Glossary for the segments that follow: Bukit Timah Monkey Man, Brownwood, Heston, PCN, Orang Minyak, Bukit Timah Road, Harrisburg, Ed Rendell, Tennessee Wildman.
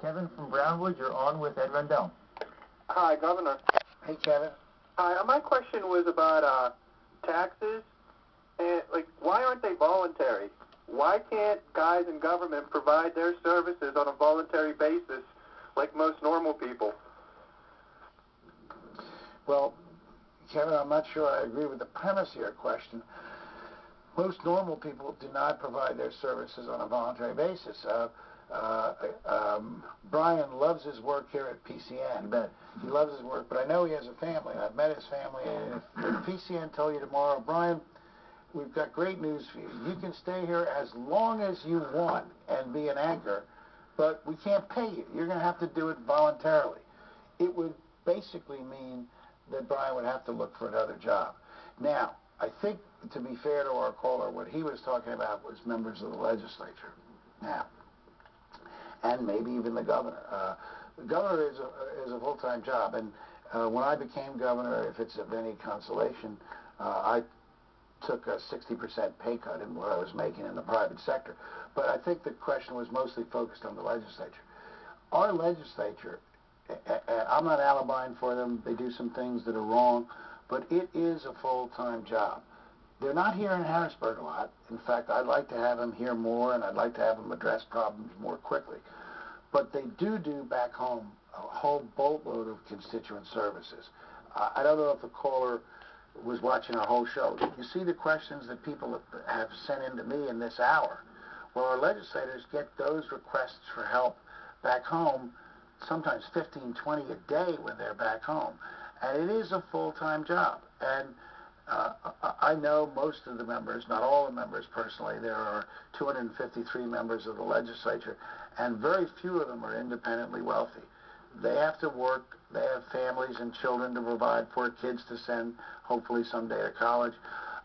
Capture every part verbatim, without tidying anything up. Kevin from Brownwood, you're on with Ed Rendell. Hi, Governor. Hey, Kevin. Hi, my question was about uh, taxes. And, like, why aren't they voluntary? Why can't guys in government provide their services on a voluntary basis like most normal people? Well, Kevin, I'm not sure I agree with the premise of your question. Most normal people do not provide their services on a voluntary basis. Uh, uh, um, Brian loves his work here at P C N. But he loves his work, but I know he has a family. I've met his family. And if, if P C N tell you tomorrow, Brian, we've got great news for you. You can stay here as long as you want and be an anchor, but we can't pay you. You're going to have to do it voluntarily. It would basically mean that Brian would have to look for another job. Now, I think, to be fair to our caller, what he was talking about was members of the legislature now, and maybe even the governor. Uh, the governor is a, is a full-time job, and uh, when I became governor, if it's of any consolation, uh, I took a sixty percent pay cut in what I was making in the private sector. But I think the question was mostly focused on the legislature. Our legislature, I'm not alibiing for them, they do some things that are wrong, but it is a full-time job. They're not here in Harrisburg a lot. In fact, I'd like to have them here more, and I'd like to have them address problems more quickly. But they do do back home a whole boatload of constituent services. I don't know if the caller was watching our whole show. You see the questions that people have sent in to me in this hour. Well, our legislators get those requests for help back home, sometimes fifteen, twenty a day when they're back home. And it is a full-time job. And uh, I know most of the members, not all the members personally, there are two hundred fifty-three members of the legislature, and very few of them are independently wealthy. They have to work, they have families and children to provide for, kids to send, hopefully someday to college,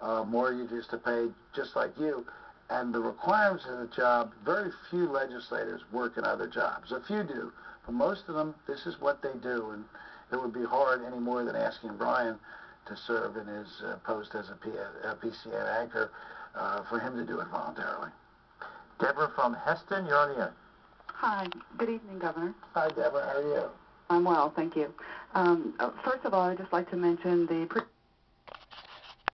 uh, mortgages to pay, just like you. And the requirements of the job, very few legislators work in other jobs. A few do, but most of them, this is what they do. And it would be hard any more than asking Brian to serve in his uh, post as a, P a P C N anchor uh, for him to do it voluntarily. Deborah from Heston, you're on the air. Hi. Good evening, Governor. Hi, Deborah. How are you? I'm well, thank you. Um, first of all, I'd just like to mention the...